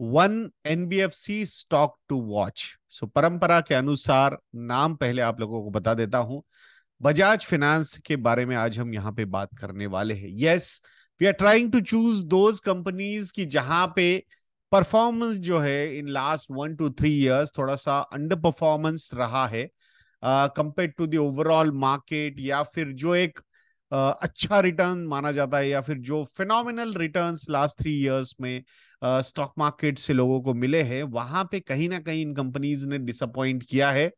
One NBFC stock to watch. So परंपरा के अनुसार नाम पहले आप लोगों को बता देता हूं, बजाज फाइनेंस के बारे में आज हम यहाँ पे बात करने वाले हैं। Yes, we are trying to choose those companies की जहां पे परफॉर्मेंस जो है इन लास्ट 1 to 3 इयर्स थोड़ा सा अंडर परफॉर्मेंस रहा है compare to the overall market, या फिर जो एक अच्छा रिटर्न माना जाता है या फिर जो फिनोमिनल रिटर्न्स लास्ट 3 इयर्स में स्टॉक मार्केट से लोगों को मिले हैं, वहां पे कहीं ना कहीं इन कंपनीज ने डिसअपॉइंट किया है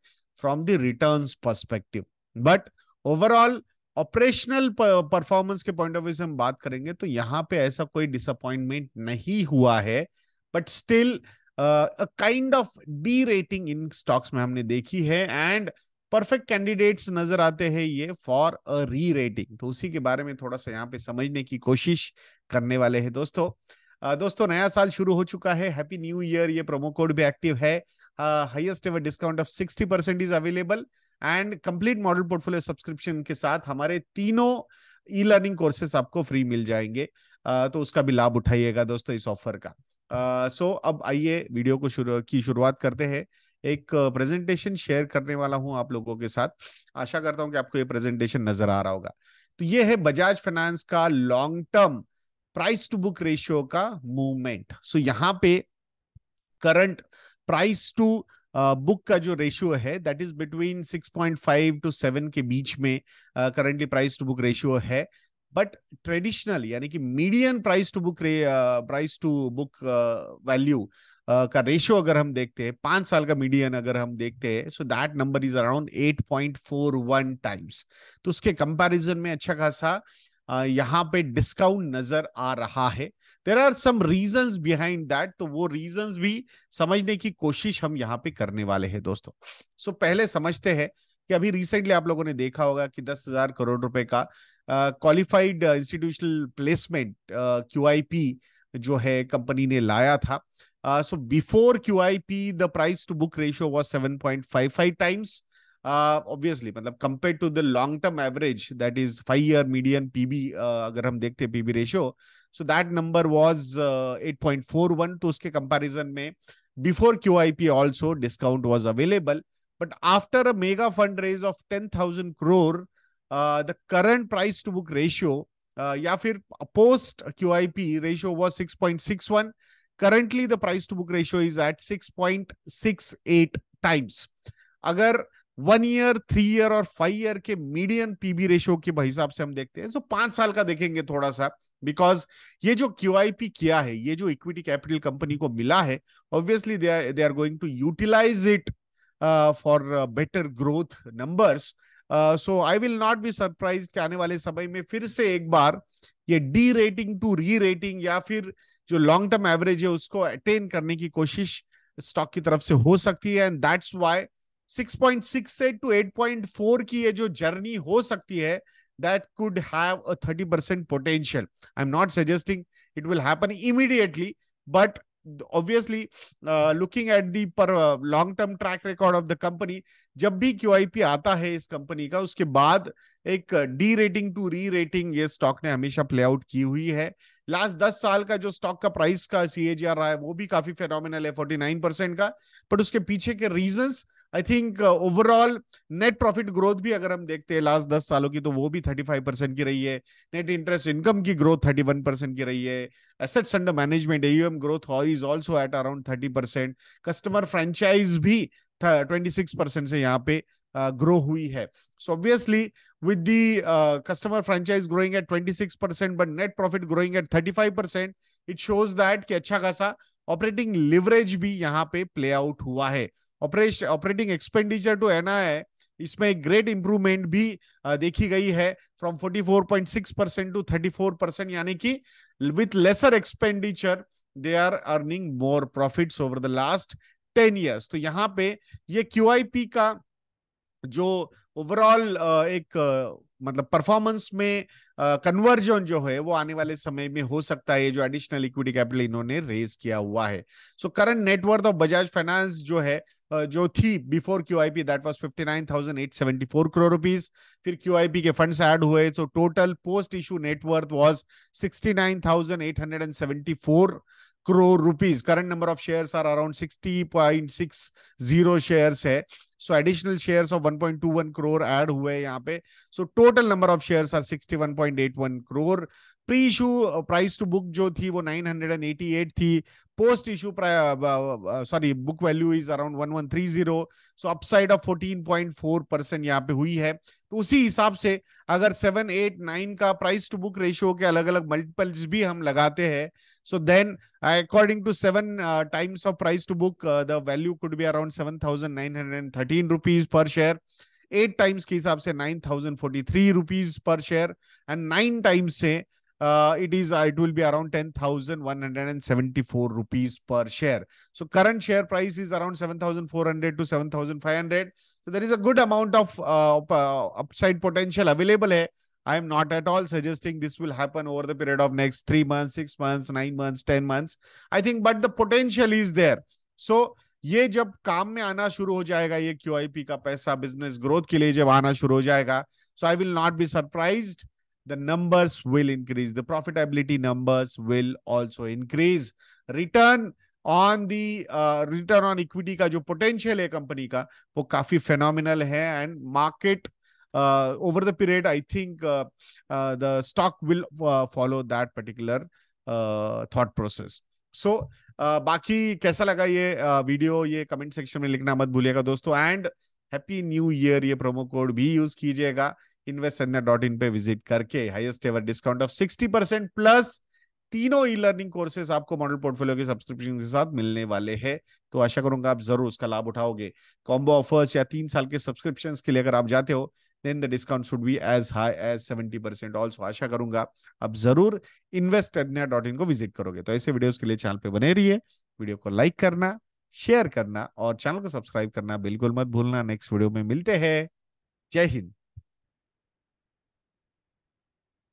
from the returns perspective. But overall operational performance के पॉइंट ऑफ व्यू से हम बात करेंगे तो यहाँ पे ऐसा कोई डिसअपॉइंटमेंट नहीं हुआ है, but still kind of derating in stocks में हमने देखी है एंड परफेक्ट कैंडिडेट्स नजर आते हैं ये फॉर अ री रेटिंग। तो उसी के बारे में थोड़ा सा यहाँ पे समझने की कोशिश करने वाले हैं दोस्तों। दोस्तों नया साल शुरू हो चुका है, हैप्पी न्यू ईयर, ये प्रोमो कोड भी एक्टिव है। Highest ever discount of 60% is available and complete model portfolio subscription के साथ हमारे तीनों ई लर्निंग कोर्सेस आपको फ्री मिल जाएंगे, तो उसका भी लाभ उठाइएगा दोस्तों इस ऑफर का। अब आइए वीडियो को शुरुआत करते हैं। एक प्रेजेंटेशन शेयर करने वाला हूं आप लोगों के साथ, आशा करता हूं कि आपको ये प्रेजेंटेशन नजर आ रहा होगा। तो ये है बजाज फाइनेंस का long term price to book ratio का मूवमेंट। सो यहां पे करंट प्राइस टू बुक का जो रेशियो है दैट इज बिटवीन 6.5 to 7 के बीच में currently price to book ratio है। बट ट्रेडिशनल यानी कि median price to book value का रेशियो अगर हम देखते हैं, 5 साल का मीडियन अगर हम देखते हैं, so that number is around 8.41 times. तो उसके कंपैरिजन में अच्छा खासा यहाँ पे डिस्काउंट नजर आ रहा है। There are some reasons behind that, तो वो रीजंस भी समझने की कोशिश हम यहाँ पे करने वाले हैं दोस्तों। सो पहले समझते हैं कि अभी रिसेंटली आप लोगों ने देखा होगा कि 10,000 करोड़ रुपए का क्वालिफाइड इंस्टीट्यूशनल प्लेसमेंट QIP जो है कंपनी ने लाया था। So before QIP, the price to book ratio was 7.55 times. Obviously, मतलब compared to the long-term average, that is 5-year median PB, अगर हम देखते हैं PB ratio, so that number was 8.41. तो उसके comparison में before QIP also discount was available, but after a mega fund raise of 10,000 crore, the current price to book ratio या फिर post QIP ratio was 6.61. Currently the price to book ratio is at 6.68 times. अगर 1 year, 3 year और 5 year के median PB ratio के हिसाब से हम देखते हैं, तो 5 साल का देखेंगे थोड़ा सा, because ये जो QIP किया है, ये जो equity capital कंपनी को मिला है, obviously they are going to utilize it for better growth numbers. So I will not be surprised कि आने वाले समय में फिर से एक बार ये derating to rerating या फिर जो लॉन्ग टर्म एवरेज है उसको अटेन करने की कोशिश स्टॉक की तरफ से हो सकती है। एंड दैट्स व्हाई 6.68 to 8.4 की ये जो जर्नी हो सकती है that could have a 30% potential. I am not suggesting it will happen immediately, but obviously looking at the long term track record of the company, जब भी QIP आता है इस कंपनी का, उसके बाद एक derating to rerating ये स्टॉक ने हमेशा प्ले आउट की हुई है। लास्ट 10 साल का जो स्टॉक का प्राइस का CAGR रहा है वो भी काफी फेनोमिनल है, 49% का। बट उसके पीछे के reasons I think overall net profit growth भी अगर हम देखते हैं लास्ट 10 सालों की, तो वो भी 35% की रही है। नेट इंटरेस्ट इनकम की ग्रोथ 31% की रही है। Assets under management AUM growth is also at around 30%। Customer franchise भी 26% से यहाँ पे ग्रो हुई है। So obviously with the customer franchise growing at 26% but net profit growing at 35%, it shows that कि अच्छा खासा ऑपरेटिंग लिवरेज भी यहाँ पे प्ले आउट हुआ है। ऑपरेटिंग एक्सपेंडिचर टू NII इसमें एक ग्रेट इंप्रूवमेंट भी देखी गई है, फ्रॉम 44.6% टू 34%, यानी कि with lesser expenditure they are earning more profits over the last 10 years. तो यहाँ पे ये QIP का जो ओवरऑल एक मतलब परफॉर्मेंस में कन्वर्जन जो है वो आने वाले समय में हो सकता है, जो एडिशनल इक्विटी कैपिटल इन्होंने रेज किया हुआ है। So current net worth of Bajaj Finance जो है जो थी before QIP that was 59,874 crore rupees. फिर QIP के फंड्स ऐड हुए तो total post issue net worth was 69,874 crore rupees. Current number of shares are around 60.60 shares है. So additional shares of 1.21 crore add हुए हैं यहाँ पे. So total number of shares are 61.81 crore. Pre-issue price to book जो थी वो 988 थी. Post-issue book value is around 1130. So upside of 14.4% यहाँ पे हुई है. तो उसी हिसाब से अगर 7, 8, 9 का प्राइस टू बुक रेशियो के अलग अलग मल्टीपल्स भी हम लगाते हैं, so then according to 7 times of price to book the value could be around 7,913 rupees per share. 8 times के हिसाब से 9,043 rupees per share and 9 times से it will be around 10,174 rupees per share. So current share price is around 7,400 to 7,500. So there is a good amount of upside potential available hai. I am not at all suggesting this will happen over the period of next 3 months, 6 months, 9 months, 10 months. I think, but the potential is there. So ये जब काम में आना शुरू हो जाएगा, ये QIP का पैसा बिजनेस ग्रोथ के लिए जब आना शुरू हो जाएगा, so I will not be surprised. The numbers will increase. The profitability numbers will also increase. Return on the return on equity का जो potential है company का वो काफी phenomenal है and market over the period I think the stock will follow that particular thought process. So बाकी कैसा लगा ये video ये comment section में लिखना मत भूलिएगा दोस्तों and happy new year. ये promo code भी use कीजिएगा. investyadnya.in पे विजिट करके highest ever discount of 60% plus तीनों ई लर्निंग कोर्सेज आपको मॉडल पोर्टफोलियो के सब्सक्रिप्शन के साथ मिलने वाले हैं. तो आशा करूंगा आप जरूर उसका लाभ उठाओगे. कॉम्बो ऑफर्स या 3 साल के सब्सक्रिप्शन के लिए अगर आप जाते हो then the discount should be as high as 70% also. आशा करूंगा आप जरूर investyadnya.in को विजिट करोगे. तो ऐसे वीडियोज के लिए चैनल पे बने रहिए. वीडियो को लाइक करना, शेयर करना और चैनल को सब्सक्राइब करना बिल्कुल मत भूलना. नेक्स्ट वीडियो में मिलते हैं. जय हिंद.